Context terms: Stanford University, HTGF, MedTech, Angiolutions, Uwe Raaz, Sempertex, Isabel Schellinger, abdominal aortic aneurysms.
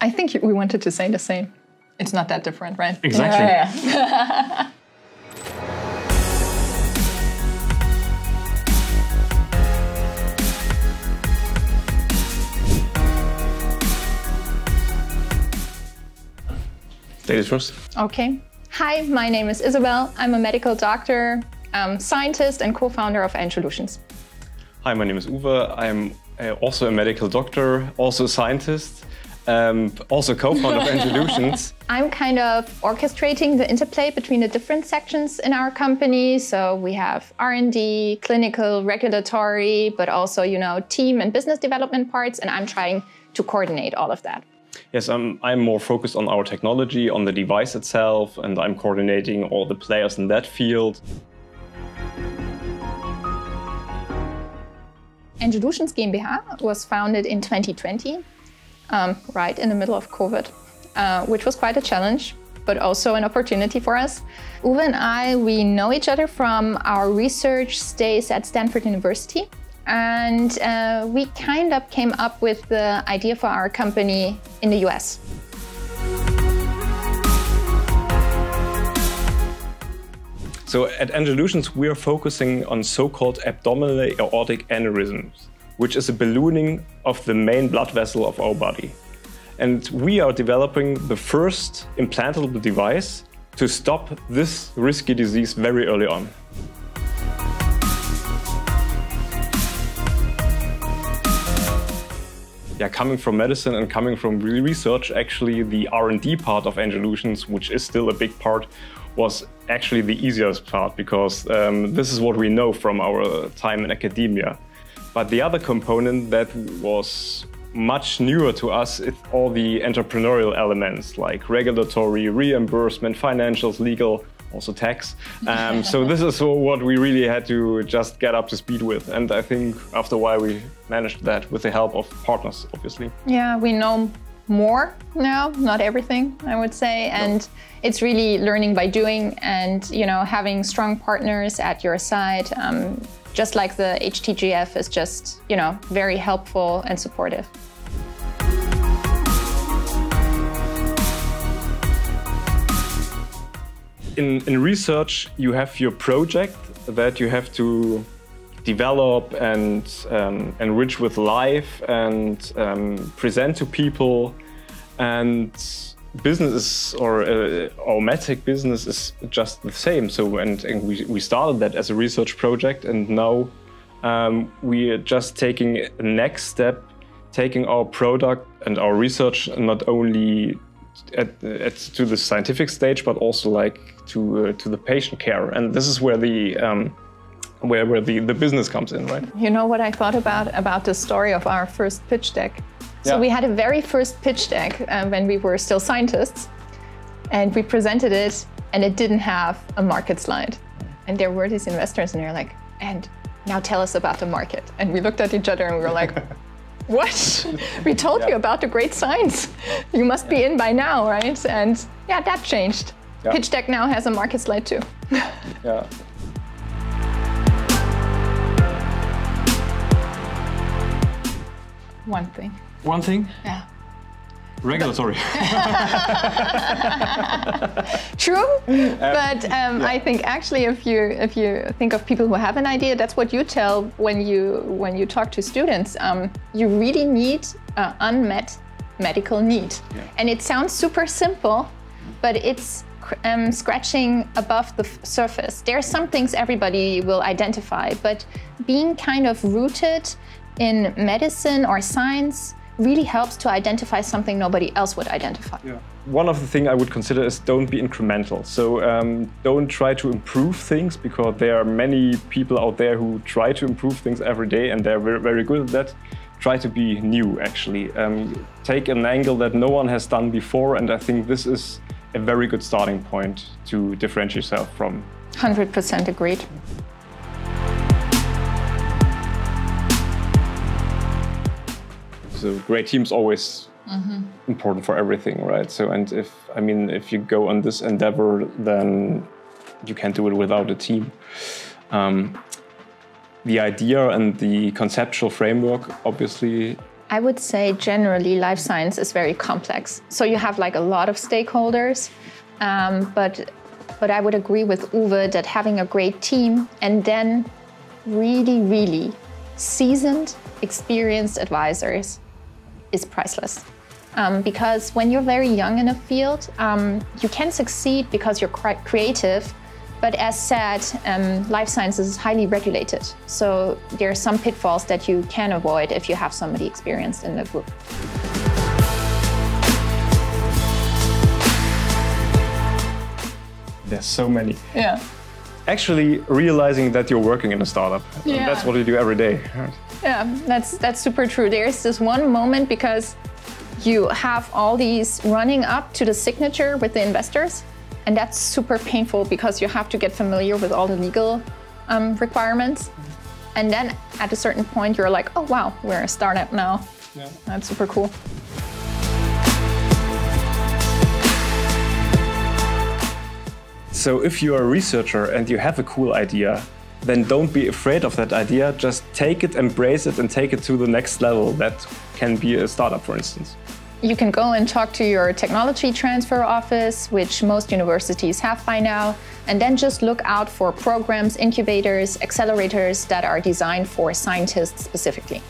I think we wanted to say the same. It's not that different, right? Exactly. Yeah. Ladies first. Okay. Hi, my name is Isabel. I'm a medical doctor, scientist, and co-founder of Angiolutions. Hi, my name is Uwe. I'm also a medical doctor, also a scientist. Also co-founder of Angiolutions. I'm kind of orchestrating the interplay between the different sections in our company. So we have R&D, clinical, regulatory, but also, you know, team and business development parts. And I'm trying to coordinate all of that. Yes, I'm more focused on our technology, on the device itself, and I'm coordinating all the players in that field. Angiolutions GmbH was founded in 2020. Right in the middle of COVID, which was quite a challenge, but also an opportunity for us. Uwe and I, we know each other from our research stays at Stanford University. And we kind of came up with the idea for our company in the US. So at Angiolutions, we are focusing on so-called abdominal aortic aneurysms, which is a ballooning of the main blood vessel of our body. And we are developing the first implantable device to stop this risky disease very early on. Yeah, coming from medicine and coming from research, actually the R&D part of Angiolutions, which is still a big part, was actually the easiest part because this is what we know from our time in academia. But the other component that was much newer to us is all the entrepreneurial elements like regulatory, reimbursement, financials, legal, also tax. So this is what we really had to just get up to speed with. And I think after a while we managed that with the help of partners, obviously. Yeah, we know more now, not everything, I would say. And it's really learning by doing and, you know, having strong partners at your side. Just like the HTGF is just, you know, very helpful and supportive. In research, you have your project that you have to develop and enrich with life and present to people. And business or medtech business is just the same. So and we started that as a research project, and now we are just taking a next step, taking our product and our research not only to the scientific stage, but also like to the patient care. And this is where the where the business comes in, right? You know what I thought about the story of our first pitch deck. So we had a very first pitch deck when we were still scientists, and we presented it, and it didn't have a market slide. And there were these investors, and they're like, "And now tell us about the market." And we looked at each other, and we were like, "What? We told you about the great science. You must be in by now, right?" And yeah, that changed. Yeah. Pitch deck now has a market slide too. Yeah. One thing. One thing? Yeah. Regulatory. True, but I think actually if you think of people who have an idea, that's what you tell when you talk to students. You really need unmet medical need. Yeah. And it sounds super simple, but it's scratching above the surface. There are some things everybody will identify, but being kind of rooted in medicine or science really helps to identify something nobody else would identify. Yeah. One of the things I would consider is don't be incremental. So don't try to improve things, because there are many people out there who try to improve things every day and they're very, very good at that. Try to be new, actually. Take an angle that no one has done before, and I think this is a very good starting point to differentiate yourself from. 100% agreed. So great team's always important for everything, right? So, and if you go on this endeavor, then you can't do it without a team. The idea and the conceptual framework, obviously, I would say generally life science is very complex. So you have like a lot of stakeholders, but I would agree with Uwe that having a great team and then really seasoned, experienced advisors is priceless. Because when you're very young in a field, you can succeed because you're quite creative. But as said, life sciences is highly regulated. So there are some pitfalls that you can avoid if you have somebody experienced in the group. There's so many. Yeah. Actually realizing that you're working in a startup. Yeah. That's what you do every day. Yeah, that's super true. There's this one moment because you have all these running up to the signature with the investors. And that's super painful because you have to get familiar with all the legal requirements. And then at a certain point, you're like, oh, wow, we're a startup now. Yeah. That's super cool. So if you're a researcher and you have a cool idea, then don't be afraid of that idea. Just take it, embrace it, and take it to the next level. That can be a startup, for instance. You can go and talk to your technology transfer office, which most universities have by now, and then just look out for programs, incubators, accelerators that are designed for scientists specifically.